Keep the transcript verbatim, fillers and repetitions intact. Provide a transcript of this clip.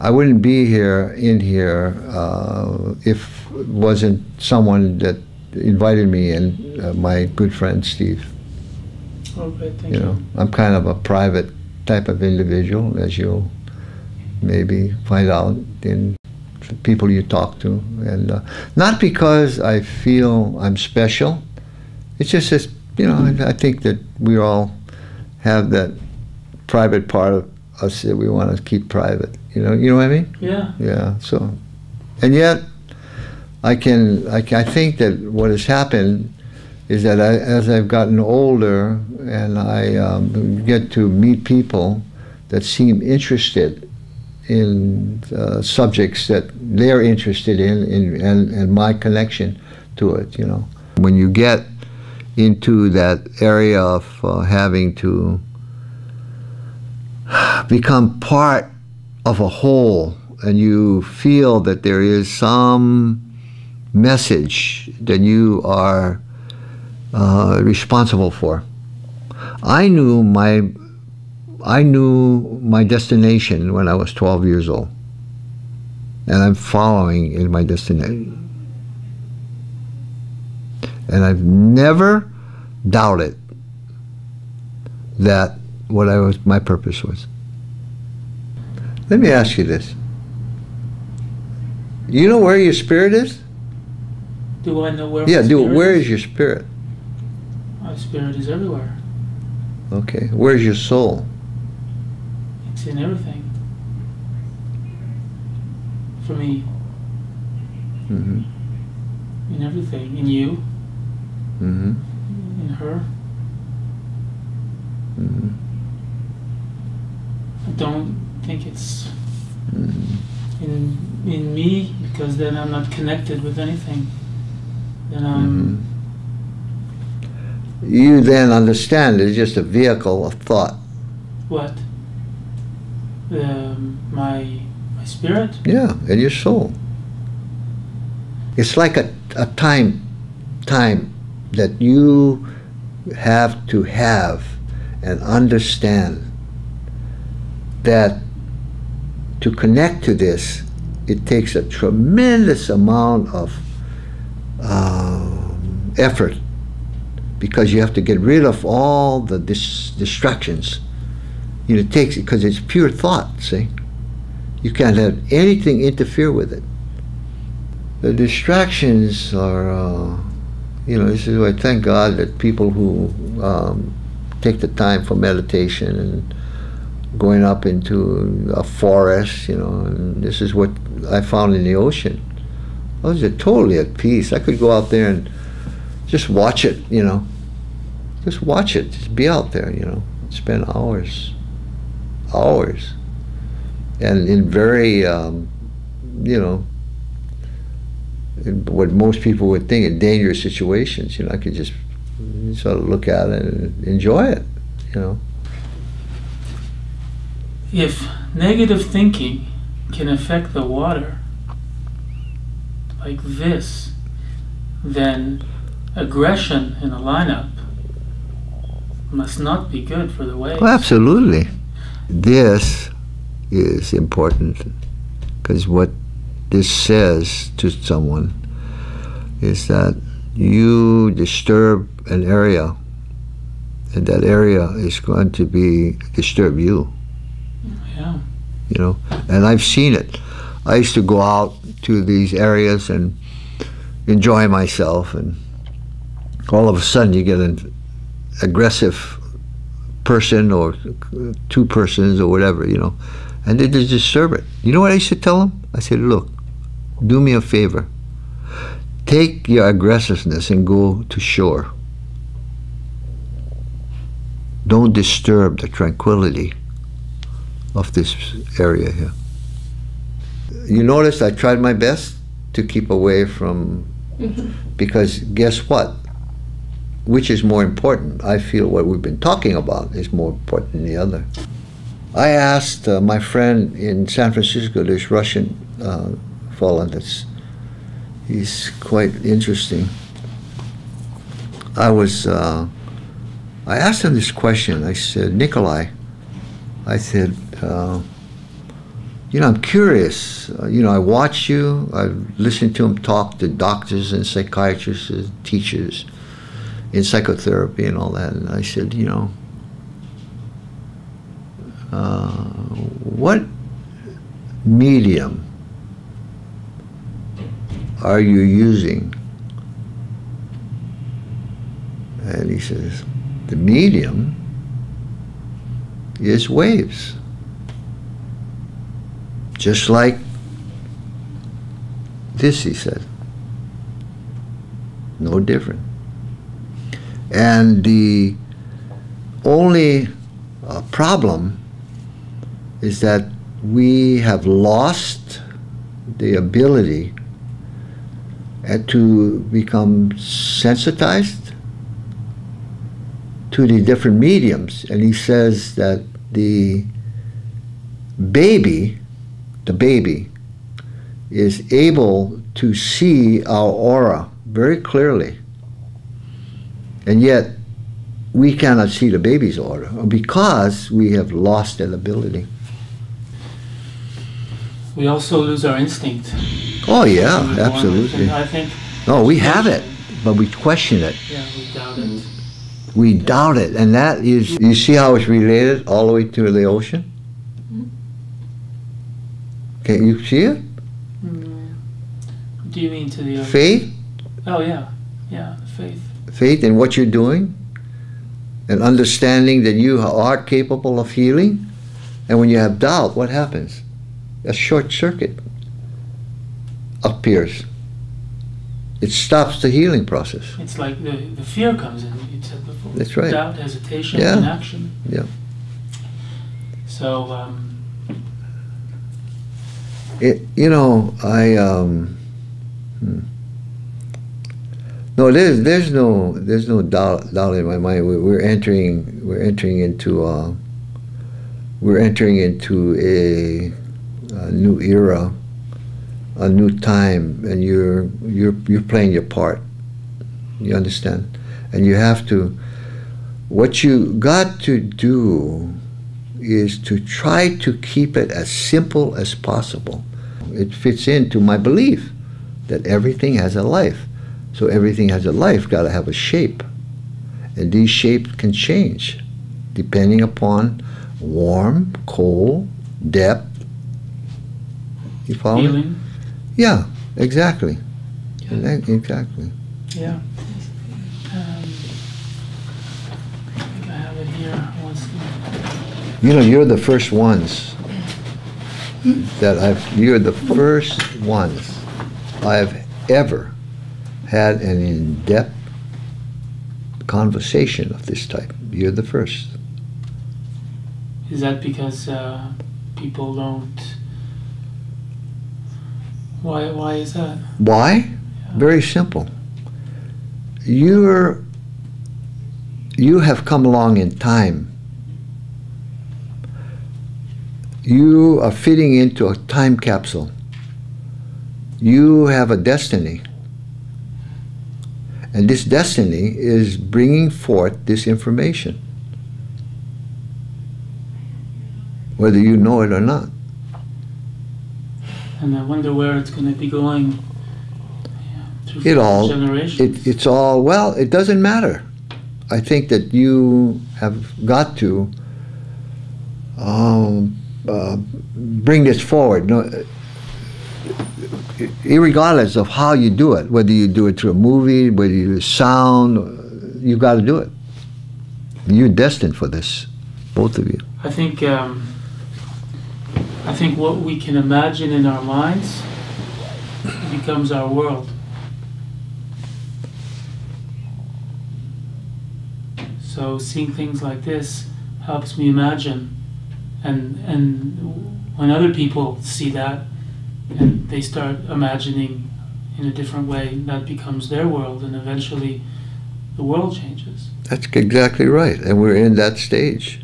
I wouldn't be here, in here, uh, if it wasn't someone that invited me and uh, my good friend Steve. Okay, thank you. You know, I'm kind of a private type of individual, as you'll maybe find out in the people you talk to. And uh, not because I feel I'm special, it's just, it's, you know, I, I think that we all have that private part of us that we want to keep private. You know, you know what I mean? Yeah. Yeah, so, and yet, I can, I, I think that what has happened is that I, as I've gotten older and I um, get to meet people that seem interested in uh, subjects that they're interested in, in and, and my connection to it, you know. When you get into that area of uh, having to become part of a whole and you feel that there is some message that you are uh, responsible for. I knew my I knew my destination when I was twelve years old, and I'm following in my destination, and I've never doubted that what I was my purpose was. Let me ask you this. You know where your spirit is? Do I know where? Yeah, do where is your spirit? My spirit is everywhere. Okay, where's your soul? It's in everything. For me. Mm-hmm. In everything, in you. Mm-hmm. In her. Mm-hmm. I don't think it's mm-hmm. in in me, because then I'm not connected with anything. And, um, mm-hmm. You then understand it's just a vehicle of thought. What? Um, my my spirit? Yeah, and your soul. It's like a, a time time that you have to have and understand that to connect to this, it takes a tremendous amount of Um, effort, because you have to get rid of all the dis distractions. You know, it takes, because it's pure thought, see? You can't have anything interfere with it. The distractions are, uh, you know, this is why I thank God that people who um, take the time for meditation and going up into a forest, you know, and this is what I found in the ocean. I was totally at peace. I could go out there and just watch it, you know. Just watch it. Just be out there, you know. Spend hours, hours. And in very, um, you know, in what most people would think in dangerous situations, you know, I could just sort of look at it and enjoy it, you know. If negative thinking can affect the water like this, then aggression in a lineup must not be good for the waves. Oh, absolutely. This is important, because what this says to someone is that you disturb an area, and that area is going to be disturb you. Yeah. You know, and I've seen it. I used to go out to these areas and enjoy myself, and all of a sudden you get an aggressive person or two persons or whatever, you know, and they just disturb it. You know what I used to tell them? I said, look, do me a favor. Take your aggressiveness and go to shore. Don't disturb the tranquility of this area here. You noticed I tried my best to keep away from, mm-hmm. because guess what? Which is more important? I feel what we've been talking about is more important than the other. I asked uh, my friend in San Francisco, this Russian uh, fellow that's, he's quite interesting. I was, uh, I asked him this question. I said, Nikolai, I said, uh, you know, I'm curious. Uh, you know, I watch you. I listen to him talk to doctors and psychiatrists and teachers in psychotherapy and all that. And I said, you know, uh, what medium are you using? And he says, the medium is waves. Just like this, he said. No different. And the only uh, problem is that we have lost the ability to become sensitized to the different mediums. And he says that the baby, the baby, is able to see our aura very clearly. And yet, we cannot see the baby's aura because we have lost that ability. We also lose our instinct. Oh yeah, absolutely. I think. No, we have it, but we question it. Yeah, we doubt it. We doubt it, and that is, you see how it's related all the way to the ocean? Can you see it? Mm. Do you mean to the ocean? Faith? Oh yeah, yeah, faith. Faith in what you're doing, and understanding that you are capable of healing, and when you have doubt, what happens? A short circuit appears. It stops the healing process. It's like the, the fear comes in, you said before. That's right. Doubt, hesitation, yeah. Inaction. Yeah. So, um... It, you know, I, um... Hmm. No, there's, there's no, there's no doubt, doubt in my mind. We're, we're entering, we're entering into, uh, we're entering into a, a new era, a new time, and you're you're you're playing your part. You understand? And you have to, what you got to do is to try to keep it as simple as possible. It fits into my belief that everything has a life. So everything has a life, gotta have a shape. And these shapes can change depending upon warm, cold, depth. You follow Healing. me? Yeah, exactly. Yeah. Exactly. Yeah. Um, I think I have it here. Once. You know, you're the first ones that I've, you're the first ones I've ever had an in-depth conversation of this type. You're the first. Is that because uh, people don't... Why, why is that? Why? Yeah. Very simple. You're, you have come along in time. You are fitting into a time capsule. You have a destiny. And this destiny is bringing forth this information, whether you know it or not. And I wonder where it's going to be going yeah, through it all, generations. It, it's all, well, it doesn't matter. I think that you have got to um, uh, bring this forward. No, irregardless of how you do it, whether you do it through a movie, whether you do sound, you got to do it. You're destined for this, both of you. I think, um, I think what we can imagine in our minds becomes our world. So seeing things like this helps me imagine, and and when other people see that, and they start imagining in a different way, that becomes their world, and eventually the world changes. That's exactly right, and we're in that stage.